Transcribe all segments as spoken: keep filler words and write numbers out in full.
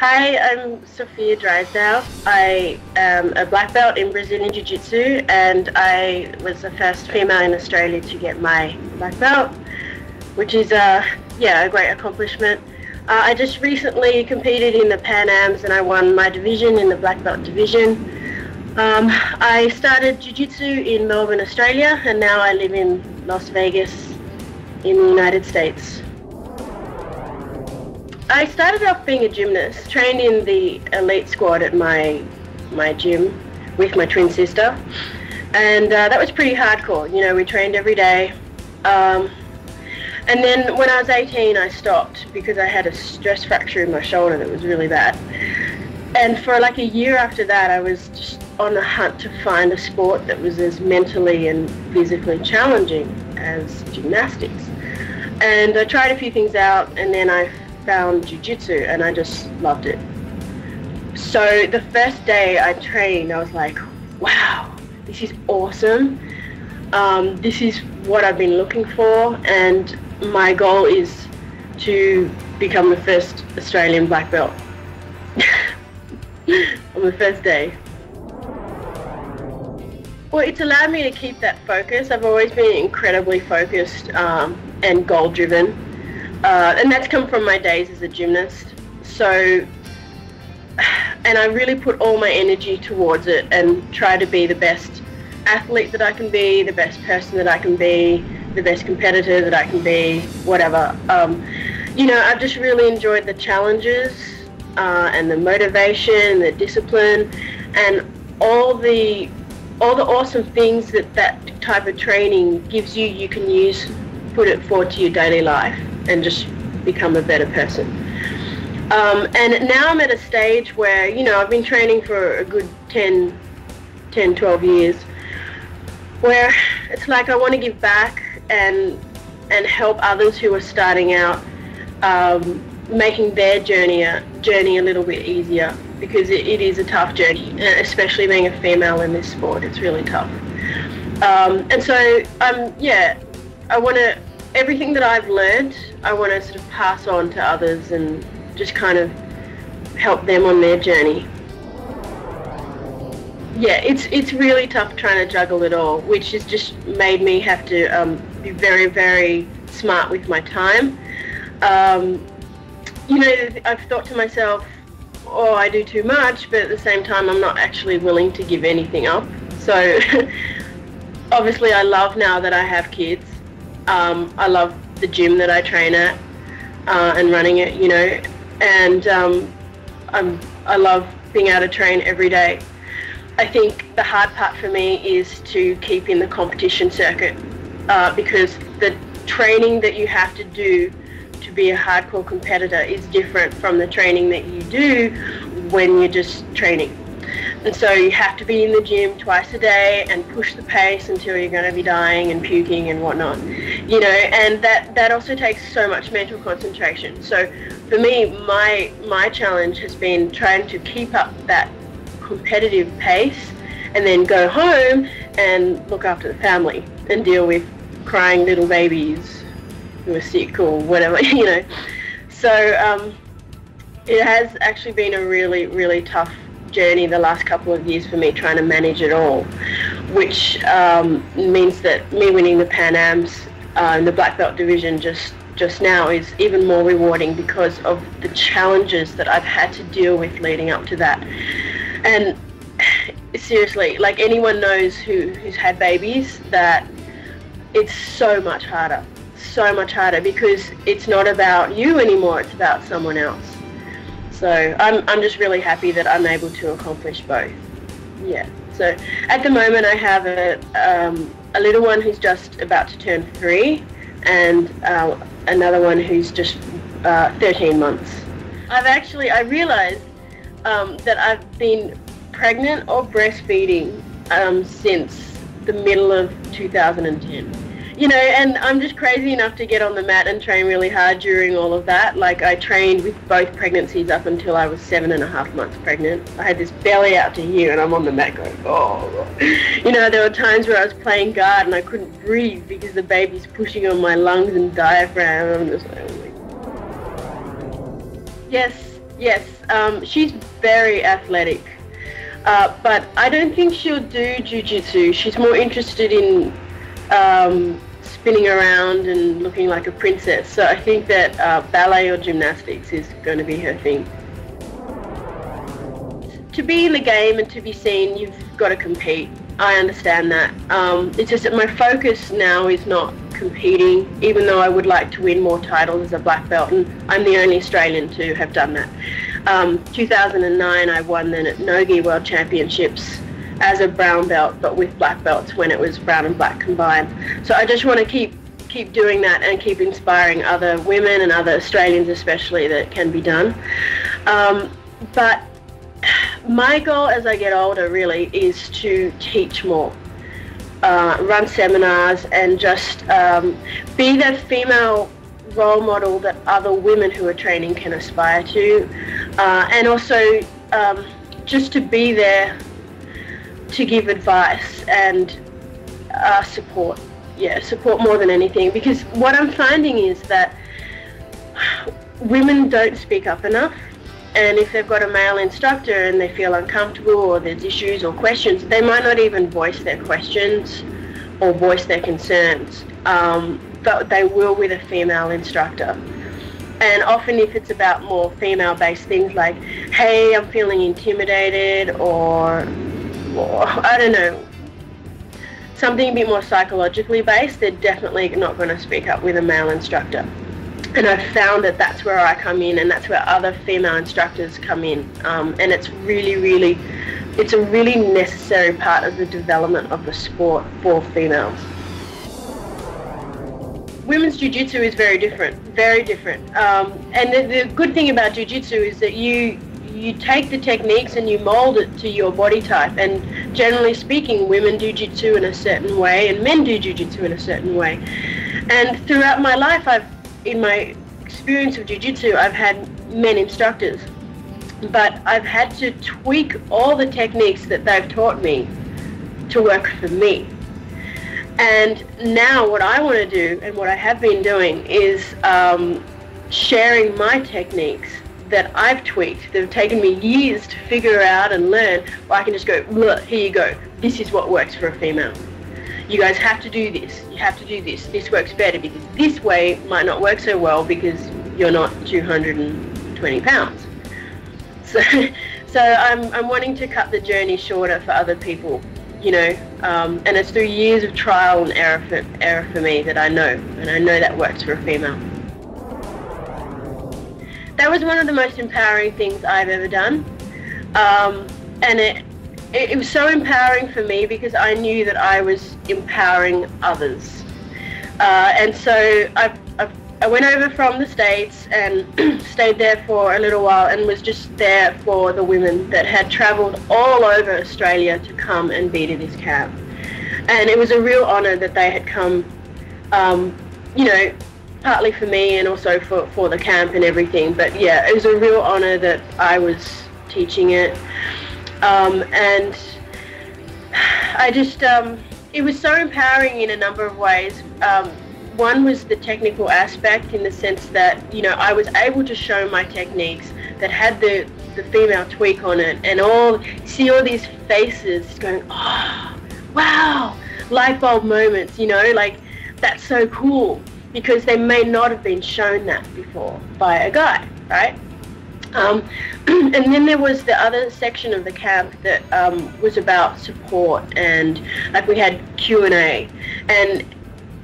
Hi, I'm Sophia Drysdale. I am a black belt in Brazilian Jiu-Jitsu, and I was the first female in Australia to get my black belt, which is a, yeah, a great accomplishment. Uh, I just recently competed in the Pan Ams and I won my division in the black belt division. Um, I started Jiu-Jitsu in Melbourne, Australia, and now I live in Las Vegas in the United States. I started off being a gymnast, trained in the elite squad at my my gym with my twin sister, and uh, that was pretty hardcore. You know, we trained every day, um, and then when I was eighteen, I stopped because I had a stress fracture in my shoulder that was really bad. And for like a year after that, I was just on the hunt to find a sport that was as mentally and physically challenging as gymnastics. And I tried a few things out, and then I found Jiu-Jitsu, and I just loved it. So the first day I trained, I was like, wow, this is awesome. Um, this is what I've been looking for, and my goal is to become the first Australian black belt on the first day. Well, it's allowed me to keep that focus. I've always been incredibly focused um, and goal-driven. Uh, and that's come from my days as a gymnast. So, and I really put all my energy towards it and try to be the best athlete that I can be, the best person that I can be, the best competitor that I can be, whatever. Um, you know, I've just really enjoyed the challenges uh, and the motivation, the discipline, and all the, all the awesome things that that type of training gives you, you can use, put it forward to your daily life and just become a better person. Um, and now I'm at a stage where, you know, I've been training for a good ten, twelve years, where it's like I want to give back and, and help others who are starting out, um, making their journey a, journey a little bit easier, because it, it is a tough journey, especially being a female in this sport. It's really tough. Um, and so, um, yeah, I want to, everything that I've learned, I want to sort of pass on to others and just kind of help them on their journey. Yeah, it's it's really tough trying to juggle it all, which has just made me have to um, be very, very smart with my time. Um, you know, I've thought to myself, oh, I do too much, but at the same time, I'm not actually willing to give anything up. So obviously I love now that I have kids. Um, I love the gym that I train at uh, and running it, you know, and um, I'm, I love being able to train every day. I think the hard part for me is to keep in the competition circuit uh, because the training that you have to do to be a hardcore competitor is different from the training that you do when you're just training. And so you have to be in the gym twice a day and push the pace until you're going to be dying and puking and whatnot, you know, and that, that also takes so much mental concentration. So for me, my, my challenge has been trying to keep up that competitive pace and then go home and look after the family and deal with crying little babies who are sick or whatever, you know. So um, it has actually been a really, really tough journey the last couple of years for me, trying to manage it all, which um, means that me winning the Pan Ams uh, in the black belt division just just now is even more rewarding because of the challenges that I've had to deal with leading up to that. And seriously, like, anyone knows who who's had babies that it's so much harder, so much harder because it's not about you anymore, it's about someone else. So I'm, I'm just really happy that I'm able to accomplish both. Yeah. So at the moment I have a, um, a little one who's just about to turn three and uh, another one who's just uh, thirteen months. I've actually, I realized um, that I've been pregnant or breastfeeding um, since the middle of two thousand ten. You know, and I'm just crazy enough to get on the mat and train really hard during all of that. Like, I trained with both pregnancies up until I was seven and a half months pregnant. I had this belly out to here and I'm on the mat going, oh. You know, there were times where I was playing guard and I couldn't breathe because the baby's pushing on my lungs and diaphragm. I'm just like, oh my God. Yes, Yes, um, she's very athletic, uh, but I don't think she'll do jiu-jitsu. She's more interested in um, spinning around and looking like a princess. So I think that uh, ballet or gymnastics is going to be her thing. To be in the game and to be seen, you've got to compete. I understand that. Um, it's just that my focus now is not competing, even though I would like to win more titles as a black belt, and I'm the only Australian to have done that. Um, two thousand nine I won then at Nogi World Championships as a brown belt, but with black belts when it was brown and black combined. So I just want to keep keep doing that and keep inspiring other women and other Australians especially that can be done. Um, but my goal as I get older really is to teach more, uh, run seminars, and just um, be that female role model that other women who are training can aspire to, uh, and also um, just to be there to give advice and uh, support, yeah, support more than anything, because what I'm finding is that women don't speak up enough. And if they've got a male instructor and they feel uncomfortable or there's issues or questions, they might not even voice their questions or voice their concerns, um, but they will with a female instructor. And often if it's about more female-based things like, hey, I'm feeling intimidated, or, or I don't know, something a bit more psychologically based, they're definitely not going to speak up with a male instructor. And I've found that that's where I come in, and that's where other female instructors come in. Um, and it's really, really, it's a really necessary part of the development of the sport for females. Women's jiu-jitsu is very different, very different. Um, and the, the good thing about jiu-jitsu is that you, you take the techniques and you mold it to your body type. And generally speaking, women do jiu-jitsu in a certain way, and men do jiu-jitsu in a certain way. And throughout my life, I've in my experience of jiu-jitsu, I've had men instructors, but I've had to tweak all the techniques that they've taught me to work for me. And now what I want to do, and what I have been doing, is um, sharing my techniques that I've tweaked, that have taken me years to figure out and learn, where I can just go, look, here you go, this is what works for a female. You guys have to do this, you have to do this, this works better because this way might not work so well because you're not two hundred twenty pounds. So so I'm, I'm wanting to cut the journey shorter for other people, you know, um, and it's through years of trial and error for, error for me that I know, and I know that works for a female. That was one of the most empowering things I've ever done, um, and it It, it was so empowering for me because I knew that I was empowering others. Uh, and so I, I, I went over from the States and stayed there for a little while and was just there for the women that had travelled all over Australia to come and be to this camp. And it was a real honour that they had come, um, you know, partly for me and also for, for the camp and everything. But yeah, it was a real honour that I was teaching it. Um, and I just, um, it was so empowering in a number of ways. Um, one was the technical aspect, in the sense that, you know, I was able to show my techniques that had the, the female tweak on it, and all, see all these faces going, oh, wow, light bulb moments, you know, like, that's so cool, because they may not have been shown that before by a guy, right? Um, and then there was the other section of the camp that um, was about support, and like we had Q and A, and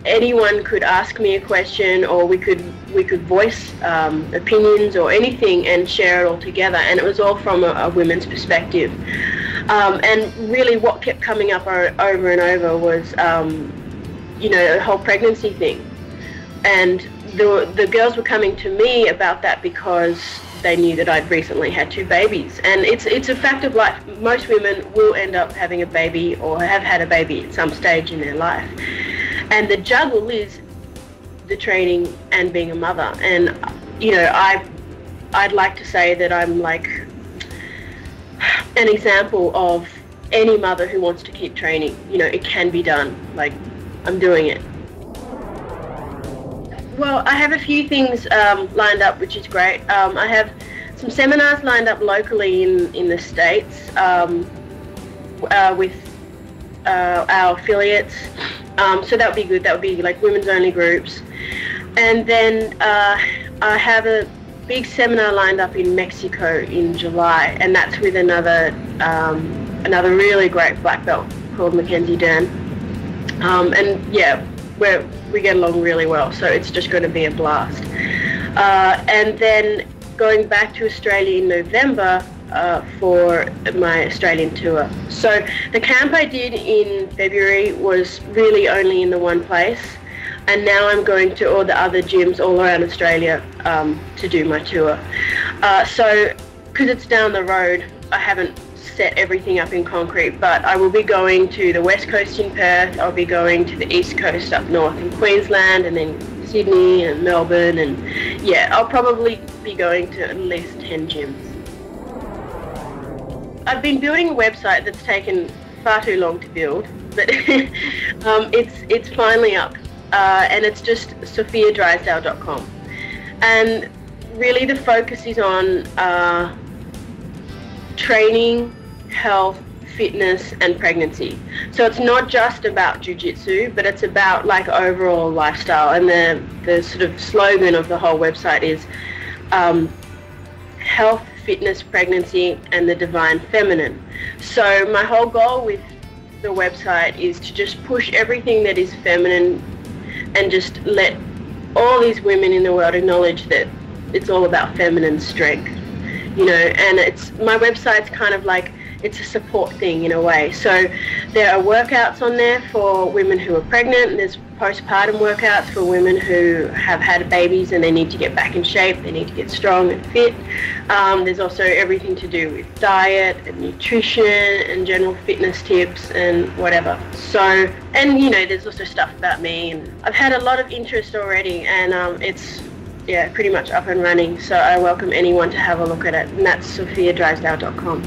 anyone could ask me a question, or we could we could voice um, opinions or anything and share it all together, and it was all from a, a women's perspective. Um, and really, what kept coming up over and over was um, you know, the whole pregnancy thing, and the the girls were coming to me about that because they knew that I'd recently had two babies, and it's it's a fact of life. Most women will end up having a baby or have had a baby at some stage in their life, and the juggle is the training and being a mother. And you know, I I'd like to say that I'm like an example of any mother who wants to keep training. You know, it can be done. Like, I'm doing it. Well, I have a few things um, lined up, which is great. Um, I have some seminars lined up locally in, in the States um, uh, with uh, our affiliates. Um, so that would be good. That would be like women's only groups. And then uh, I have a big seminar lined up in Mexico in July, and that's with another um, another really great black belt called Mackenzie Dern. Um, and yeah, we're, we get along really well, so it's just going to be a blast. Uh, and then going back to Australia in November uh, for my Australian tour. So the camp I did in February was really only in the one place, and now I'm going to all the other gyms all around Australia um, to do my tour. Uh, so because it's down the road, I haven't set everything up in concrete, but I will be going to the west coast in Perth, I'll be going to the east coast up north in Queensland, and then Sydney and Melbourne, and yeah, I'll probably be going to at least ten gyms. I've been building a website that's taken far too long to build, but um, it's, it's finally up, uh, and it's just sophia drysdale dot com, and really the focus is on uh, training, health, fitness and pregnancy. So it's not just about jiu-jitsu, but it's about like overall lifestyle, and the, the sort of slogan of the whole website is um, health, fitness, pregnancy and the divine feminine. So my whole goal with the website is to just push everything that is feminine and just let all these women in the world acknowledge that it's all about feminine strength. You know, and it's, my website's kind of like, it's a support thing in a way. So there are workouts on there for women who are pregnant. There's postpartum workouts for women who have had babies and they need to get back in shape. They need to get strong and fit. Um, there's also everything to do with diet and nutrition and general fitness tips and whatever. So, and you know, there's also stuff about me. And I've had a lot of interest already, and um, it's, yeah, pretty much up and running, so I welcome anyone to have a look at it, and that's sophia drysdale dot com.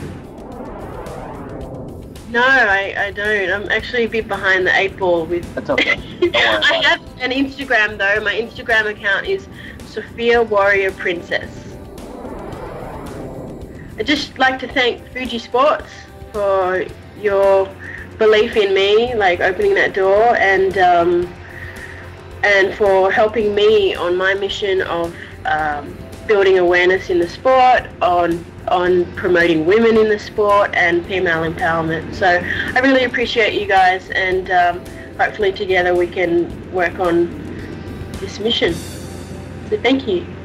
No, I, I don't. I'm actually a bit behind the eight ball with... That's okay. I have an Instagram though. My Instagram account is Sophia Warrior Princess. I'd just like to thank Fuji Sports for your belief in me, like opening that door, and um, and for helping me on my mission of um, building awareness in the sport, on on promoting women in the sport and female empowerment. So I really appreciate you guys, and um, hopefully together we can work on this mission. So thank you.